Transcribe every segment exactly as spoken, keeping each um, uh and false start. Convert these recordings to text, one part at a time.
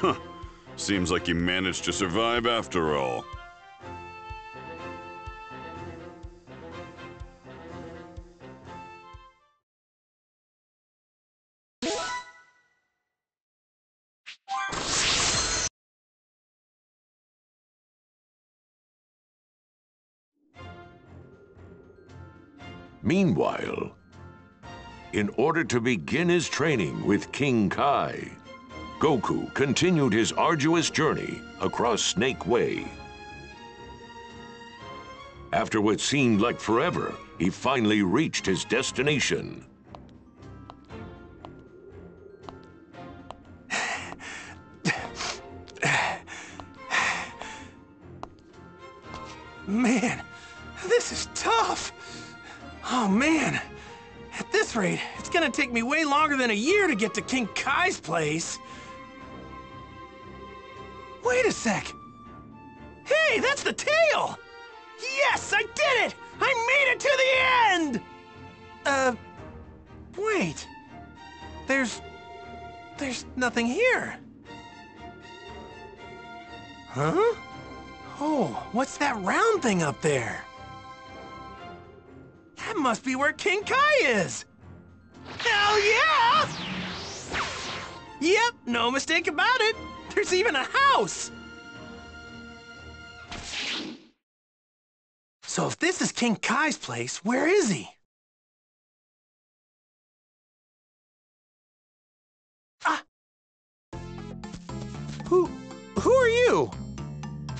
Huh. Seems like you managed to survive after all. Meanwhile, in order to begin his training with King Kai, Goku continued his arduous journey across Snake Way. After what seemed like forever, he finally reached his destination. Man, this is tough. Oh man, at this rate, it's gonna take me way longer than a year to get to King Kai's place. Wait a sec. Hey, that's the tail! Yes, I did it! I made it to the end! Uh, wait. There's... there's nothing here. Huh? Oh, what's that round thing up there? That must be where King Kai is! Hell yeah! Yep, no mistake about it! There's even a house! So if this is King Kai's place, where is he? Ah! Who... who are you?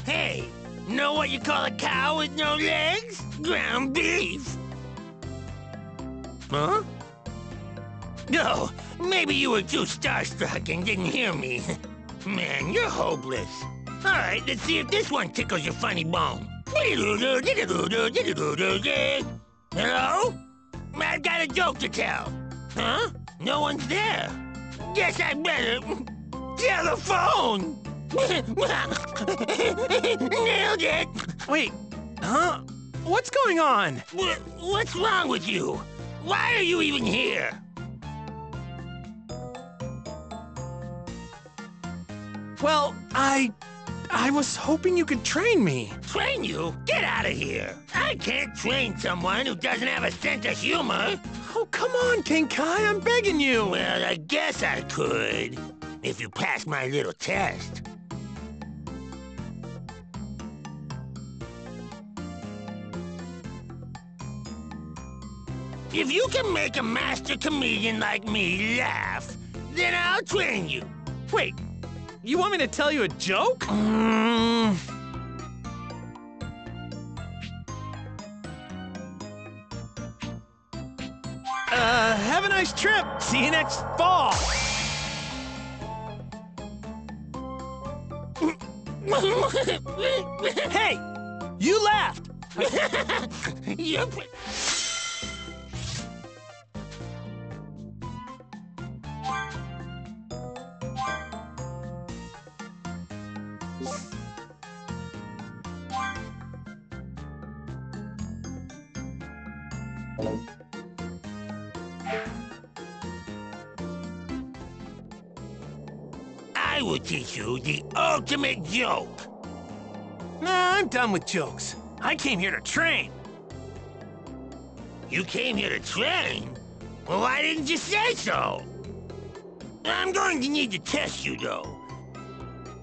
Hey, know what you call a cow with no legs? Ground beef! Huh? No, maybe you were too starstruck and didn't hear me. Man, you're hopeless. All right, let's see if this one tickles your funny bone. Hello? I've got a joke to tell. Huh? No one's there. Guess I better... tell the phone! Nailed it! Wait, huh? What's going on? W- what's wrong with you? Why are you even here? Well, I... I was hoping you could train me. Train you? Get out of here! I can't train someone who doesn't have a sense of humor. Oh, come on, King Kai, I'm begging you. Well, I guess I could, if you pass my little test. If you can make a master comedian like me laugh, then I'll train you. Wait, you want me to tell you a joke? Mm. Uh, have a nice trip. See you next fall. Hey, you laughed. Yep. I will teach you the ultimate joke. Nah, I'm done with jokes. I came here to train. You came here to train? Well, why didn't you say so? I'm going to need to test you, though.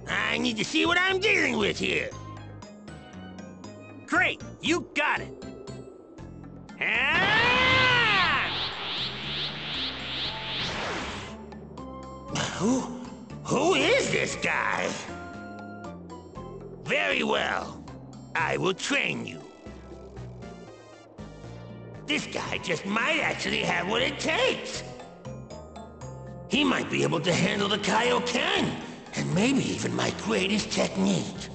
I need to see what I'm dealing with here. Great, you got it. Ah! Who, who is this guy? Very well. I will train you. This guy just might actually have what it takes. He might be able to handle the Kaioken, and maybe even my greatest technique.